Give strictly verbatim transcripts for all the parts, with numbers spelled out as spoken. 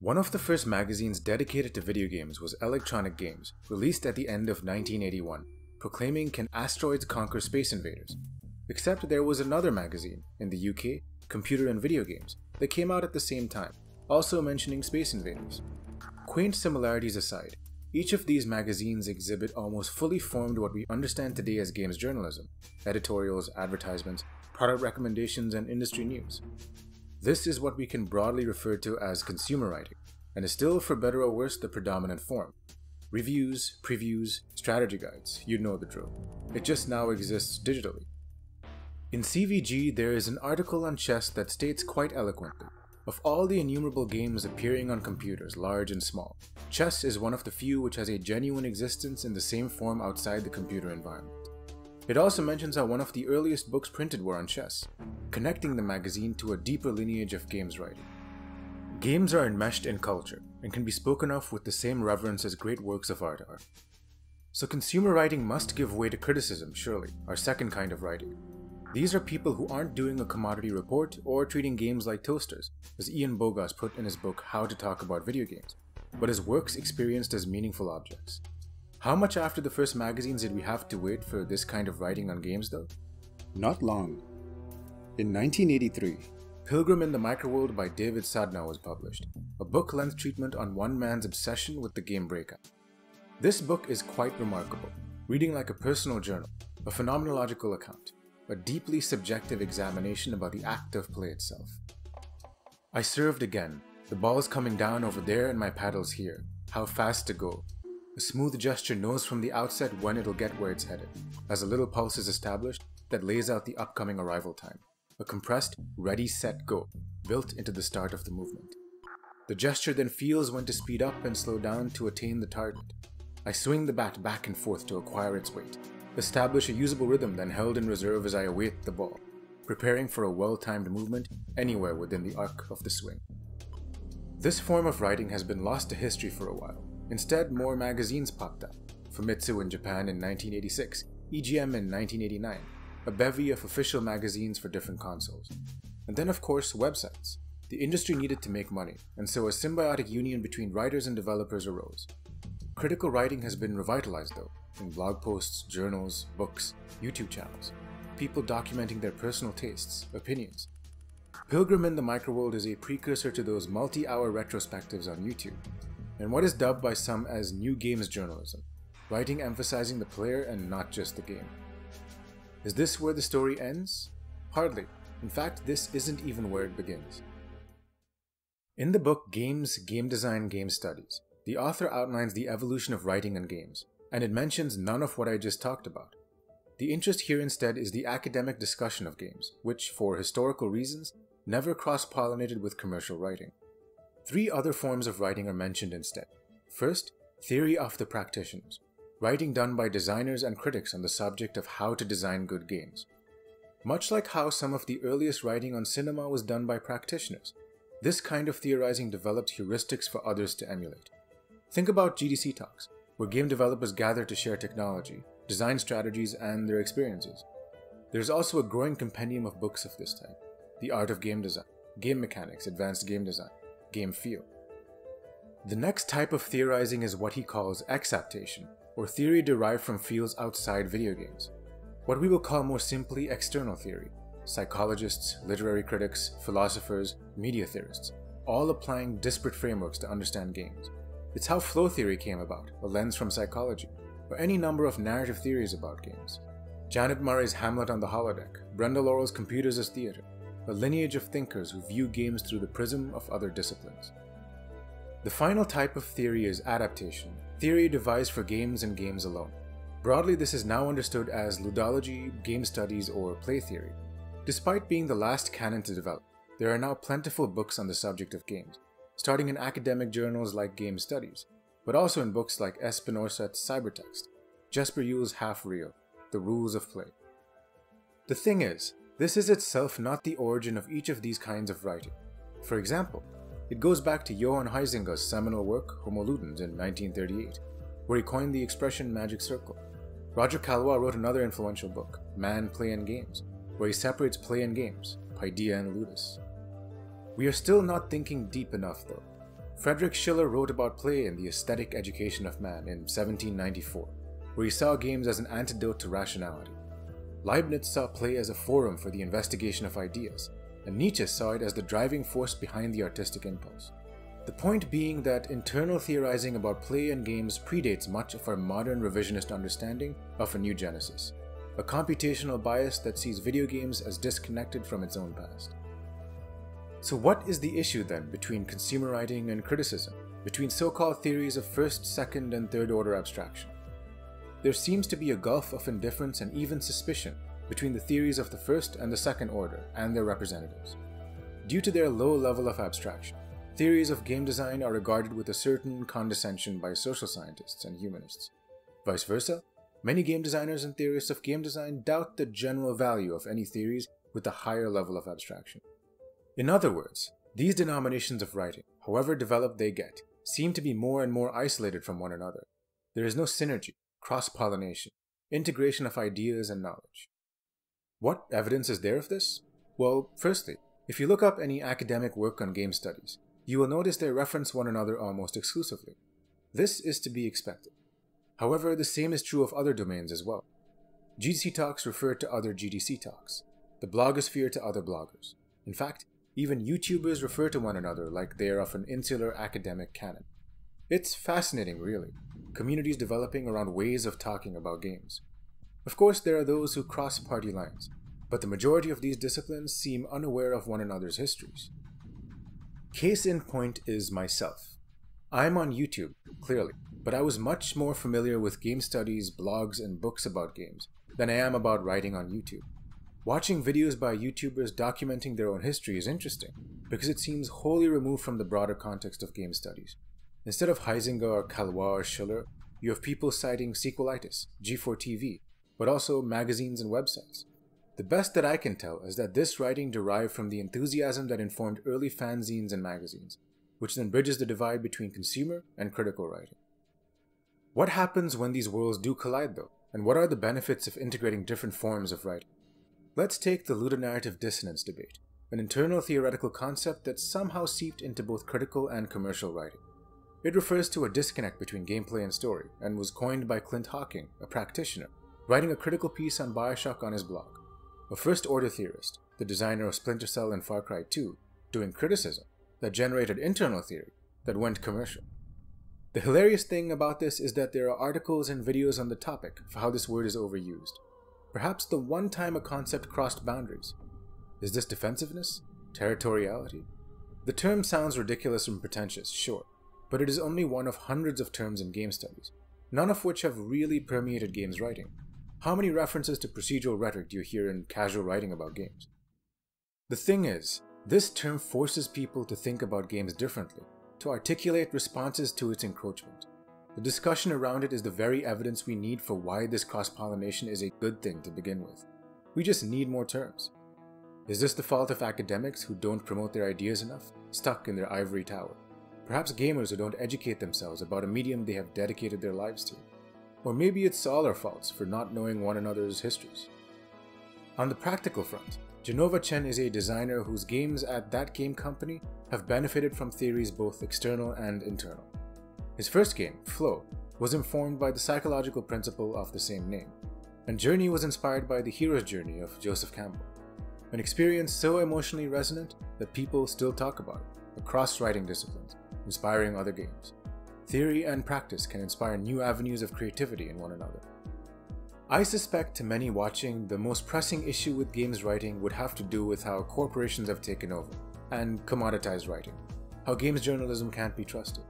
One of the first magazines dedicated to video games was Electronic Games, released at the end of nineteen eighty-one, proclaiming "Can Asteroids Conquer Space Invaders?" Except there was another magazine, in the U K, Computer and Video Games, that came out at the same time, also mentioning Space Invaders. Quaint similarities aside, each of these magazines exhibit almost fully formed what we understand today as games journalism: editorials, advertisements, product recommendations, and industry news. This is what we can broadly refer to as consumer writing, and is still, for better or worse, the predominant form. Reviews, previews, strategy guides, you know the drill. It just now exists digitally. In C V G, there is an article on chess that states quite eloquently, "Of all the innumerable games appearing on computers, large and small, chess is one of the few which has a genuine existence in the same form outside the computer environment." It also mentions how one of the earliest books printed were on chess, connecting the magazine to a deeper lineage of games writing. Games are enmeshed in culture, and can be spoken of with the same reverence as great works of art are. So consumer writing must give way to criticism, surely, our second kind of writing. These are people who aren't doing a commodity report or treating games like toasters, as Ian Bogost put in his book How to Talk About Video Games, but his works experienced as meaningful objects. How much after the first magazines did we have to wait for this kind of writing on games, though? Not long. In nineteen eighty-three, Pilgrim in the Microworld by David Sudnow was published, a book-length treatment on one man's obsession with the game Breakup. This book is quite remarkable, reading like a personal journal, a phenomenological account, a deeply subjective examination about the act of play itself. "I served again, the ball's coming down over there and my paddle's here, how fast to go. A smooth gesture knows from the outset when it'll get where it's headed, as a little pulse is established that lays out the upcoming arrival time, a compressed ready set go built into the start of the movement. The gesture then feels when to speed up and slow down to attain the target. I swing the bat back and forth to acquire its weight, establish a usable rhythm then held in reserve as I await the ball, preparing for a well-timed movement anywhere within the arc of the swing." This form of writing has been lost to history for a while. Instead, more magazines popped up: Famitsu in Japan in nineteen eighty-six, E G M in nineteen eighty-nine, a bevy of official magazines for different consoles. And then, of course, websites. The industry needed to make money, and so a symbiotic union between writers and developers arose. Critical writing has been revitalized, though, in blog posts, journals, books, YouTube channels, people documenting their personal tastes, opinions. Pilgrim in the Microworld is a precursor to those multi-hour retrospectives on YouTube, and what is dubbed by some as new games journalism, writing emphasizing the player and not just the game. Is this where the story ends? Hardly. In fact, this isn't even where it begins. In the book Games, Game Design, Game Studies, the author outlines the evolution of writing on games, and it mentions none of what I just talked about. The interest here instead is the academic discussion of games, which, for historical reasons, never cross-pollinated with commercial writing. Three other forms of writing are mentioned instead. First, theory of the practitioners, writing done by designers and critics on the subject of how to design good games. Much like how some of the earliest writing on cinema was done by practitioners, this kind of theorizing developed heuristics for others to emulate. Think about G D C talks, where game developers gather to share technology, design strategies, and their experiences. There's also a growing compendium of books of this type: The Art of Game Design, Game Mechanics, Advanced Game Design, Game Feel. The next type of theorizing is what he calls exaptation, or theory derived from fields outside video games. What we will call more simply external theory: psychologists, literary critics, philosophers, media theorists, all applying disparate frameworks to understand games. It's how flow theory came about, a lens from psychology, or any number of narrative theories about games. Janet Murray's Hamlet on the Holodeck, Brenda Laurel's Computers as Theater, a lineage of thinkers who view games through the prism of other disciplines. The final type of theory is adaptation, theory devised for games and games alone. Broadly, this is now understood as ludology, game studies, or play theory. Despite being the last canon to develop, there are now plentiful books on the subject of games, starting in academic journals like Game Studies, but also in books like Espinosa's Cybertext, Jesper Yule's Half Real, The Rules of Play. The thing is, this is itself not the origin of each of these kinds of writing. For example, it goes back to Johann Huizinga's seminal work Homo Ludens in nineteen thirty-eight, where he coined the expression Magic Circle. Roger Caillois wrote another influential book, Man, Play, and Games, where he separates play and games, Paideia and Ludus. We are still not thinking deep enough, though. Friedrich Schiller wrote about play in The Aesthetic Education of Man in seventeen ninety-four, where he saw games as an antidote to rationality. Leibniz saw play as a forum for the investigation of ideas, and Nietzsche saw it as the driving force behind the artistic impulse. The point being that internal theorizing about play and games predates much of our modern revisionist understanding of a new genesis, a computational bias that sees video games as disconnected from its own past. So what is the issue then between consumer writing and criticism, between so-called theories of first, second, and third order abstraction? There seems to be a gulf of indifference and even suspicion between the theories of the first and the second order and their representatives. Due to their low level of abstraction, theories of game design are regarded with a certain condescension by social scientists and humanists. Vice versa, many game designers and theorists of game design doubt the general value of any theories with a higher level of abstraction. In other words, these denominations of writing, however developed they get, seem to be more and more isolated from one another. There is no synergy, cross-pollination, integration of ideas and knowledge. What evidence is there of this? Well, firstly, if you look up any academic work on game studies, you will notice they reference one another almost exclusively. This is to be expected. However, the same is true of other domains as well. G D C talks refer to other G D C talks, the blogosphere to other bloggers. In fact, even YouTubers refer to one another like they are of an insular academic canon. It's fascinating, really. Communities developing around ways of talking about games. Of course, there are those who cross party lines, but the majority of these disciplines seem unaware of one another's histories. Case in point is myself. I'm on YouTube, clearly, but I was much more familiar with game studies, blogs, and books about games than I am about writing on YouTube. Watching videos by YouTubers documenting their own history is interesting, because it seems wholly removed from the broader context of game studies. Instead of Heisinger or Caillois or Schiller, you have people citing sequelitis, G four T V, but also magazines and websites. The best that I can tell is that this writing derived from the enthusiasm that informed early fanzines and magazines, which then bridges the divide between consumer and critical writing. What happens when these worlds do collide though, and what are the benefits of integrating different forms of writing? Let's take the ludonarrative dissonance debate, an internal theoretical concept that somehow seeped into both critical and commercial writing. It refers to a disconnect between gameplay and story, and was coined by Clint Hocking, a practitioner, writing a critical piece on Bioshock on his blog. A first-order theorist, the designer of Splinter Cell and Far Cry two, doing criticism that generated internal theory that went commercial. The hilarious thing about this is that there are articles and videos on the topic for how this word is overused. Perhaps the one time a concept crossed boundaries. Is this defensiveness? Territoriality? The term sounds ridiculous and pretentious, sure, but it is only one of hundreds of terms in game studies, none of which have really permeated games writing. How many references to procedural rhetoric do you hear in casual writing about games? The thing is, this term forces people to think about games differently, to articulate responses to its encroachment. The discussion around it is the very evidence we need for why this cross-pollination is a good thing to begin with. We just need more terms. Is this the fault of academics who don't promote their ideas enough, stuck in their ivory tower? Perhaps gamers who don't educate themselves about a medium they have dedicated their lives to. Or maybe it's all our faults for not knowing one another's histories. On the practical front, Genova Chen is a designer whose games at that game company have benefited from theories both external and internal. His first game, Flow, was informed by the psychological principle of the same name, and Journey was inspired by the hero's journey of Joseph Campbell, an experience so emotionally resonant that people still talk about it across writing disciplines, inspiring other games. Theory and practice can inspire new avenues of creativity in one another. I suspect to many watching, the most pressing issue with games writing would have to do with how corporations have taken over and commoditized writing, how games journalism can't be trusted.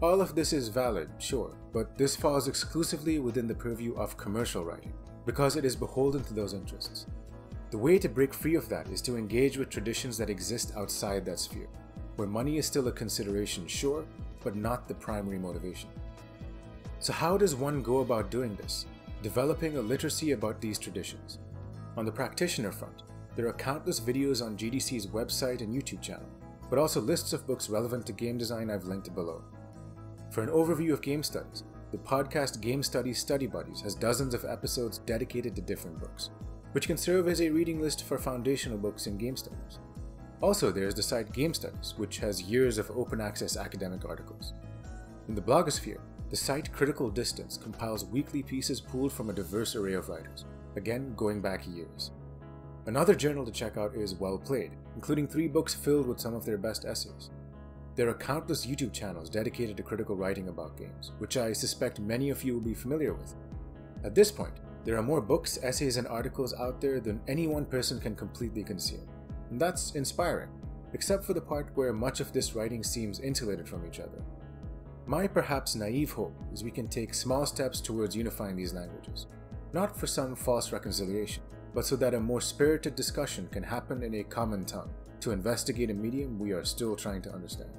All of this is valid, sure, but this falls exclusively within the purview of commercial writing, because it is beholden to those interests. The way to break free of that is to engage with traditions that exist outside that sphere, where money is still a consideration, sure, but not the primary motivation. So how does one go about doing this, developing a literacy about these traditions? On the practitioner front, there are countless videos on G D C's website and YouTube channel, but also lists of books relevant to game design I've linked below. For an overview of game studies, the podcast Game Studies Study Buddies has dozens of episodes dedicated to different books, which can serve as a reading list for foundational books in game studies. Also, there is the site Game Studies, which has years of open access academic articles. In the blogosphere, the site Critical Distance compiles weekly pieces pooled from a diverse array of writers, again going back years. Another journal to check out is Well Played, including three books filled with some of their best essays. There are countless YouTube channels dedicated to critical writing about games, which I suspect many of you will be familiar with. At this point, there are more books, essays, and articles out there than any one person can completely consume. And that's inspiring, except for the part where much of this writing seems insulated from each other. My perhaps naive hope is we can take small steps towards unifying these languages, not for some false reconciliation, but so that a more spirited discussion can happen in a common tongue to investigate a medium we are still trying to understand.